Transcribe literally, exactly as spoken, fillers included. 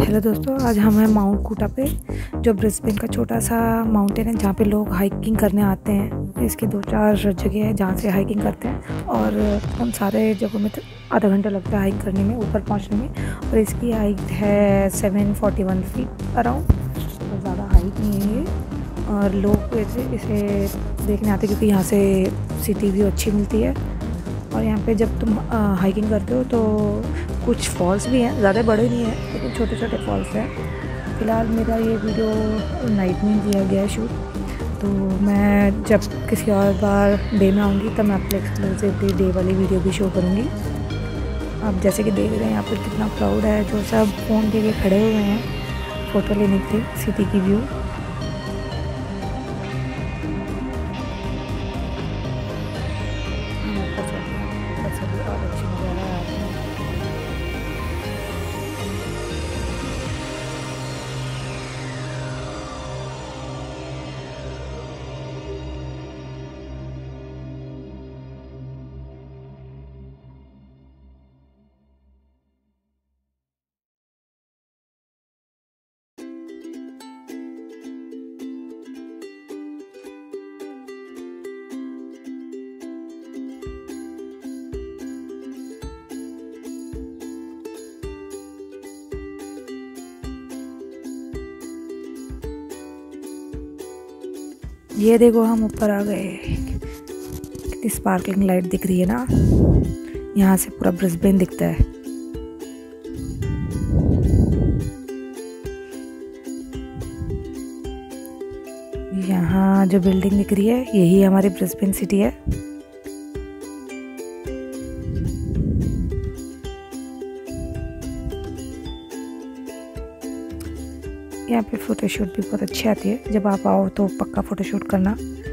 Hello दोस्तों, आज हम हैं माउंट कूटा पे, जो ब्रिस्बेन का छोटा सा माउंटेन है जहाँ पे लोग हाइकिंग करने आते हैं। इसकी दो चार जगह है जहाँ से हाइकिंग करते हैं और उन सारे जगहों में आधा घंटा लगता है हाइक करने में, ऊपर पहुँचने में। और इसकी हाइट है seven forty one feet around, तो ज़्यादा हाइट नहीं है ये। और लोग इसे इसे देखने आते हैं क्योंकि यहाँ से सिटी व्यू अच्छी मिलती है। और यहाँ पे जब तुम हाइकिंग करते हो तो कुछ फॉल्स भी हैं, ज़्यादा बड़े नहीं हैं लेकिन तो छोटे छोटे फॉल्स हैं। फ़िलहाल मेरा ये वीडियो नाइट में किया गया है शूट, तो मैं जब किसी और बार डे में आऊँगी तब मैं अपने एक्सप्लोसिव डे वाली वीडियो भी शो करूँगी। आप जैसे कि देख रहे हैं यहाँ पर कितना क्राउड है, जो सब फ़ोन के लिए खड़े हुए हैं फ़ोटो लेने के लिए सिटी की व्यू। ये देखो हम ऊपर आ गए, कितनी स्पार्कलिंग लाइट दिख रही है ना, यहाँ से पूरा ब्रिस्बेन दिखता है। यहाँ जो बिल्डिंग दिख रही है यही हमारी ब्रिस्बेन सिटी है। यहाँ पे फ़ोटोशूट भी बहुत अच्छी आती है, जब आप आओ तो पक्का फ़ोटोशूट करना।